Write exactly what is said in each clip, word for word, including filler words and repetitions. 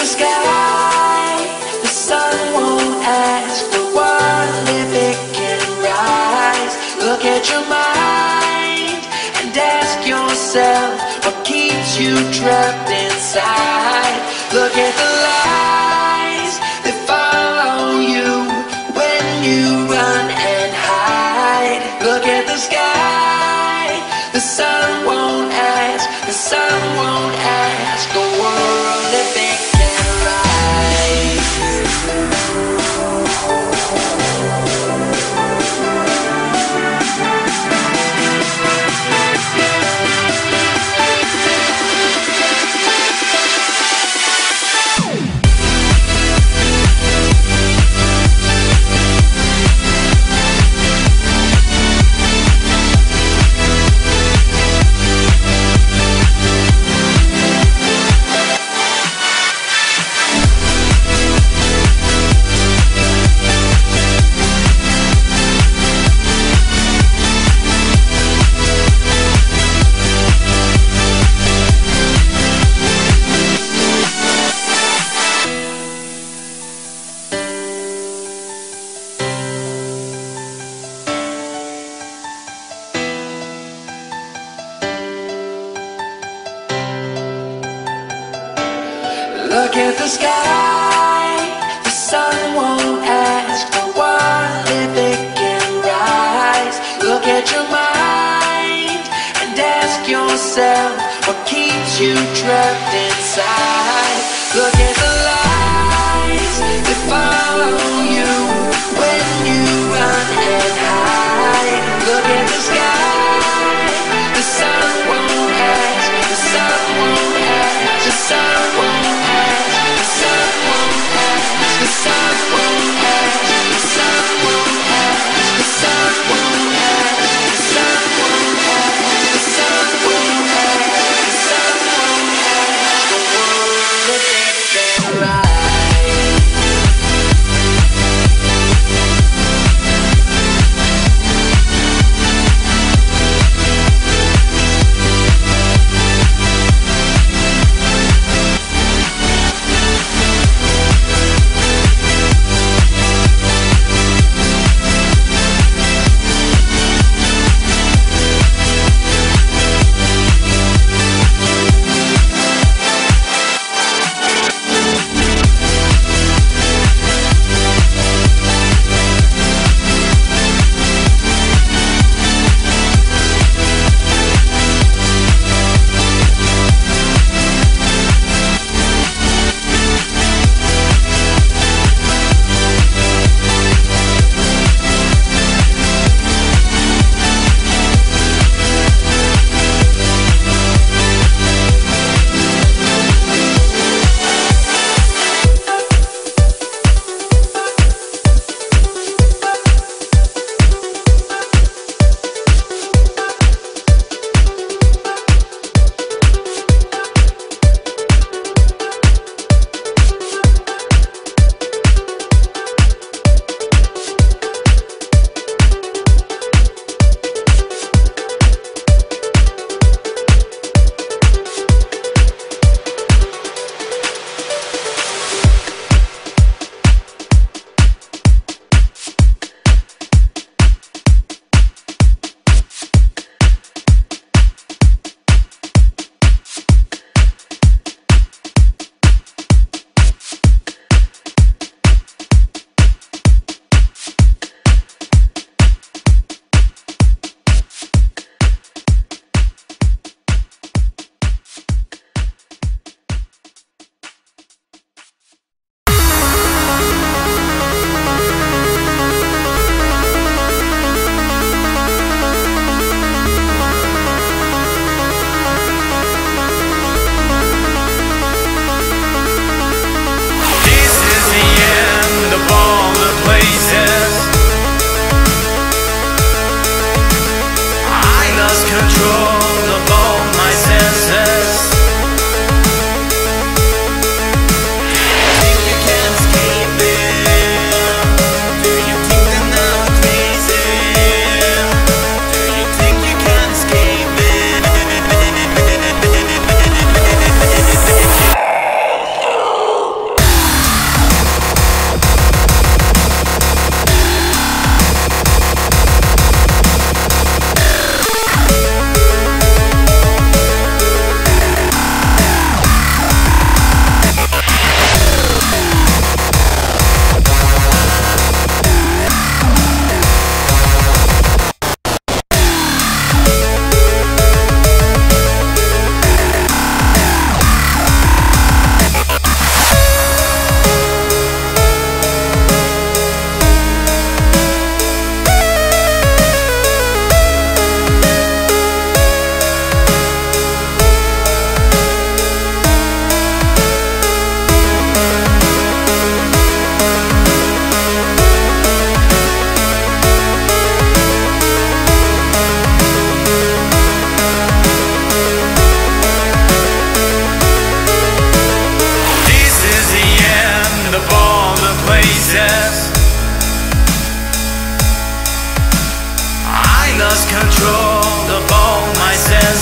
the sky, the sun won't ask for one if it can rise. Look at your mind and ask yourself what keeps you trapped inside. Look at the lies that follow you when you run and hide. Look at the sky, the sun won't ask, the sun won't ask the world if it can rise. Look at the sky, the sun won't ask for one if it can rise. Look at your mind and ask yourself what keeps you trapped inside. Look at the lies that follow you when you run and hide. Look at the sky, the sun won't ask, the sun won't ask, the sun won't ask. The sun won't ask, the sun won't ask, the sun won't ask, the sun won't ask, the sun won't ask, the sun won't ask, the world.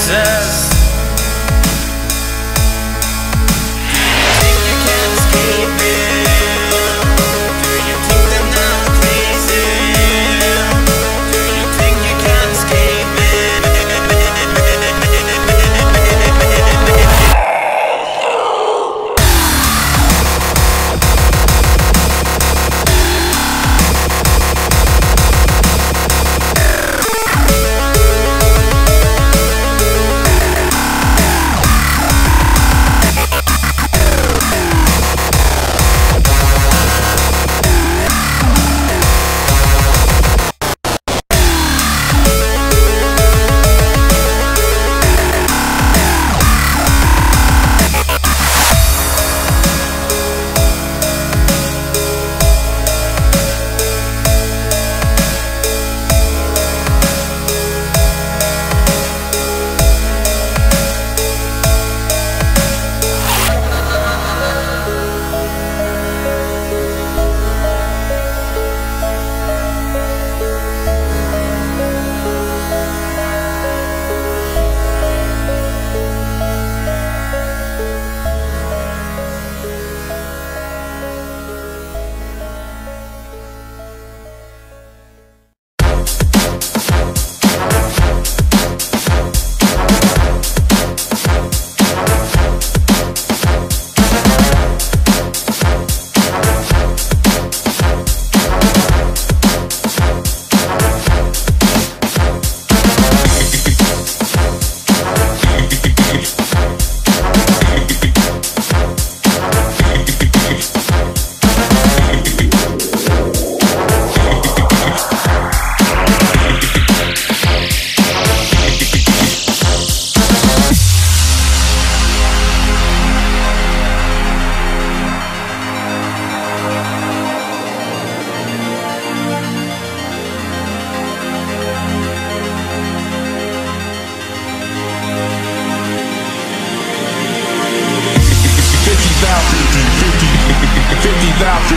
Jesus.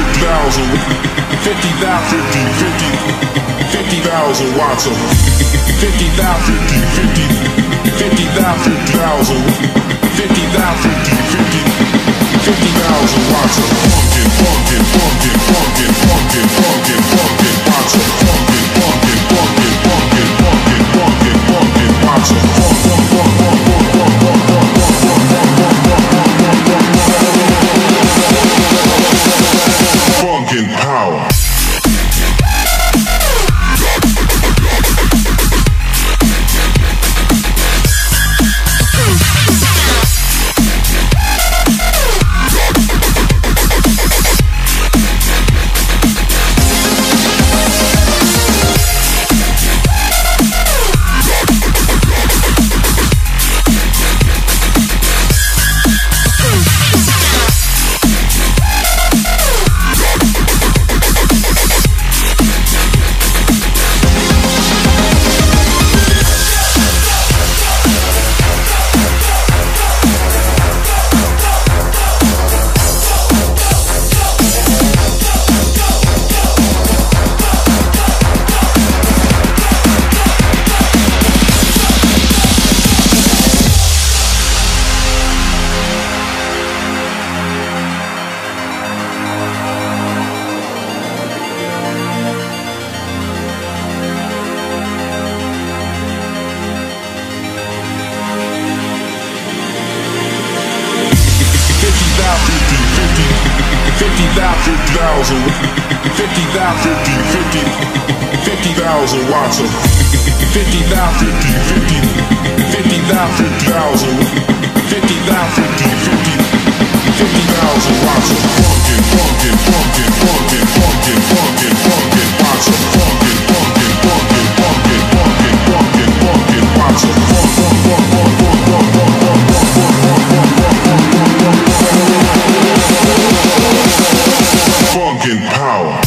fifty thousand, fifty thousand watts of fifty thousand, fifty thousand, fifty thousand watts of funkin', funkin', funkin', funkin', funkin', funkin', funkin' watts of funkin', funkin', funkin', funkin', funkin', funkin', funkin' watts of funkin', funkin' power. fifty thousand, fifty thousand watts of fifty thousand, fifty thousand, fifty thousand watts of funkin', funkin', funkin', funkin', funkin', funkin', funkin' watts of funkin', funkin', funkin', funkin', funkin', funkin', funkin' watts of funkin', funkin', funkin', funkin' power.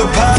the power.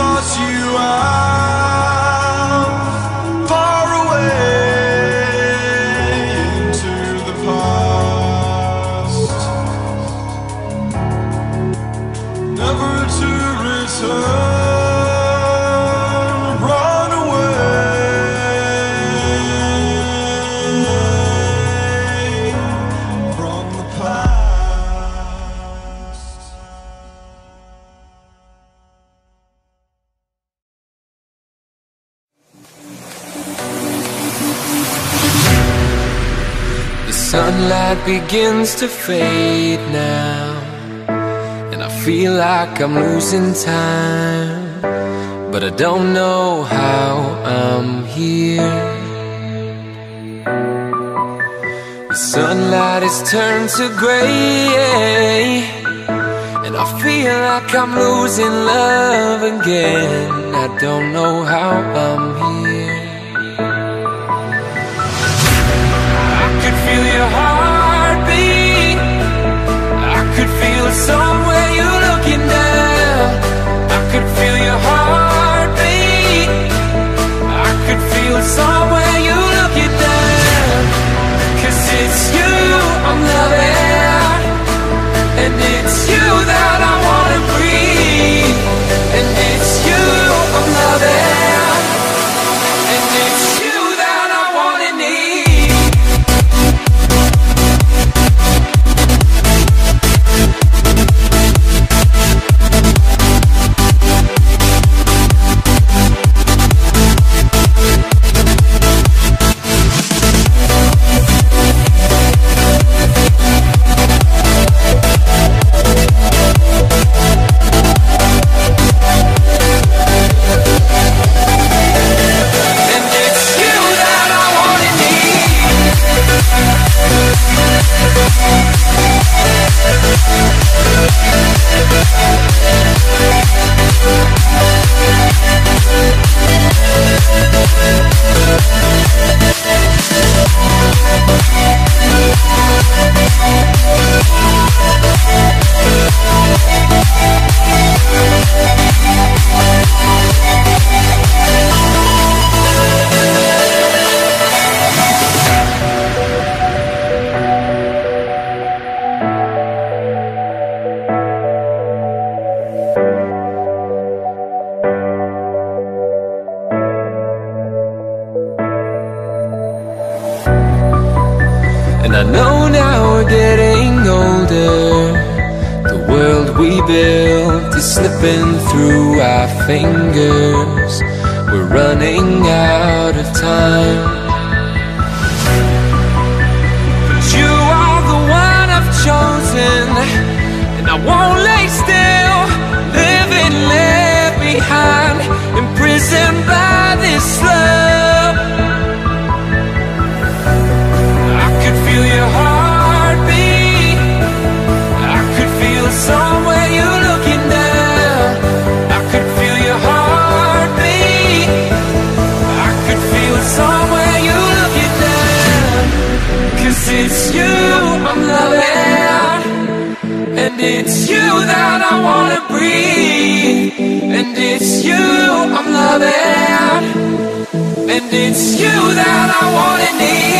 Thoughts you are far away into the past, never to return. Run away from the past. Sunlight begins to fade now, and I feel like I'm losing time, but I don't know how I'm here. The sunlight has turned to gray, and I feel like I'm losing love again. I don't know how I'm here. Feel your heartbeat. I could feel it somewhere you're looking down. I could feel your heartbeat. I could feel it somewhere you're looking down. 'Cause it's you I'm loving, and it's you that I wanna breathe, and it's you I'm loving, and it's you. I know now we're getting older. The world we built is slipping through our fingers. We're running out of time. But you are the one I've chosen, and I won't lay still, living left behind, imprisoned by this love. Your heartbeat, I could feel it somewhere you're looking down. I could feel your heartbeat, I could feel it somewhere you're looking down. 'Cause it's you And it's you that I wanna breathe, and it's you I'm loving, and it's you that I wanna need.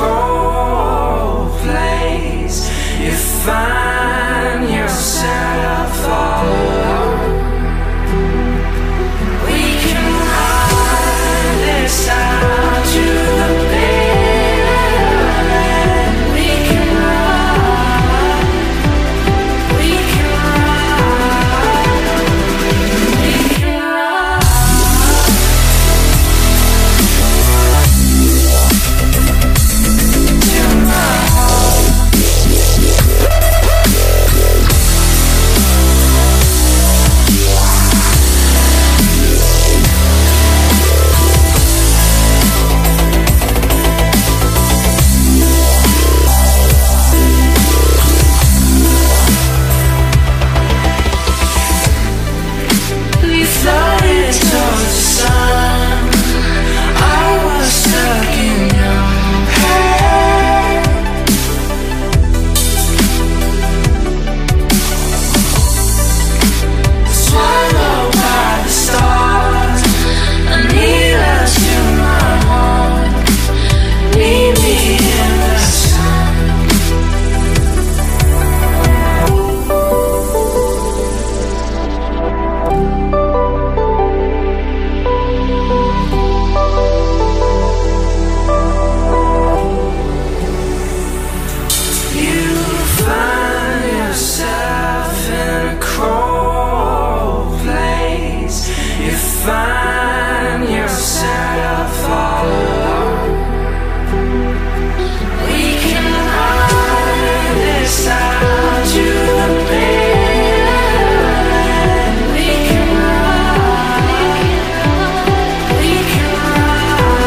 cold place, you find yourself all alone. We can ride this out to the bitter end. We can ride, we can ride, we can ride. Find yourself all alone. We can ride this out to the bitter end. We can ride, we can ride, we can ride, we can ride.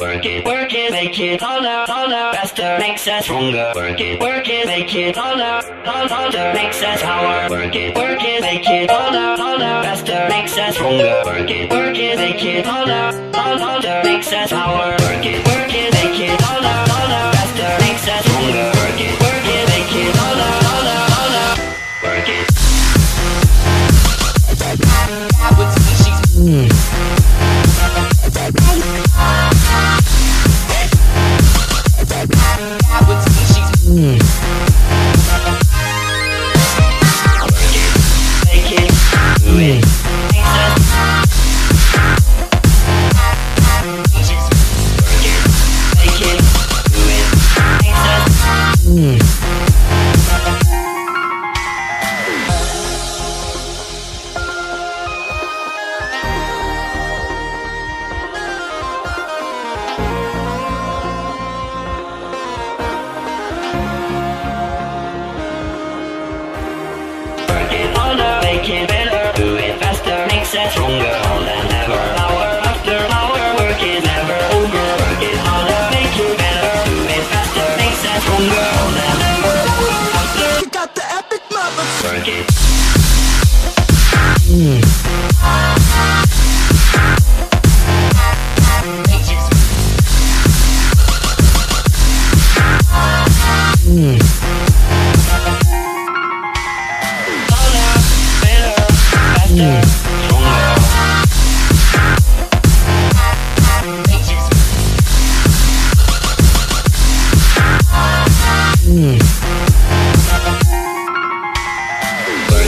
Work it, work it, make it taller, taller, faster, makes us stronger. Work it, work it, make it taller, taller, makes us power. Work it, work it, make it taller, taller, faster, makes us stronger. Work it, work it, make it taller, taller, makes us power. Work it, work it, make it taller, taller, faster, makes us stronger. Work it, work it, make it taller, taller, taller. Work it. I would say she's. Work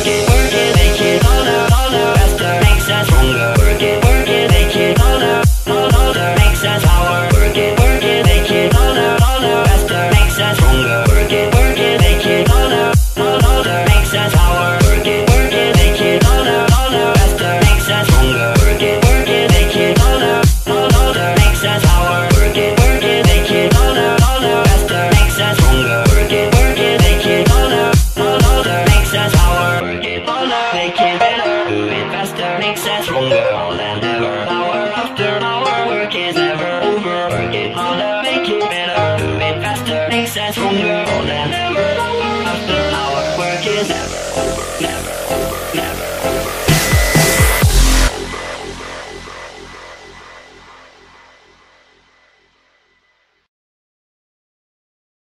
it, work it, make it. from girl that never left, and our work is never